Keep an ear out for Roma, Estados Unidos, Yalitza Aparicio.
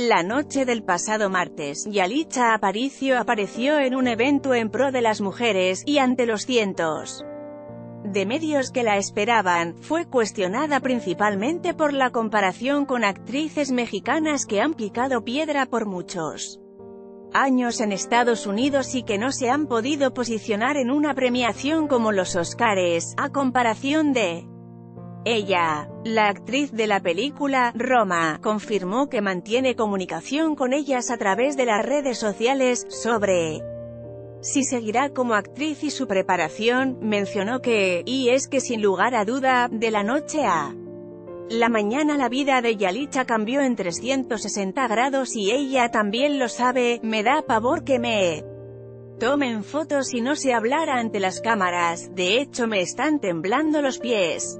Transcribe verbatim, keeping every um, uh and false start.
La noche del pasado martes, Yalitza Aparicio apareció en un evento en pro de las mujeres, y ante los cientos de medios que la esperaban, fue cuestionada principalmente por la comparación con actrices mexicanas que han picado piedra por muchos años en Estados Unidos y que no se han podido posicionar en una premiación como los Oscars, a comparación de ella. La actriz de la película, Roma, confirmó que mantiene comunicación con ellas a través de las redes sociales, sobre si seguirá como actriz y su preparación. Mencionó que, y es que sin lugar a duda, de la noche a la mañana la vida de Yalitza cambió en trescientos sesenta grados y ella también lo sabe. Me da pavor que me tomen fotos y no se hablara ante las cámaras, de hecho me están temblando los pies.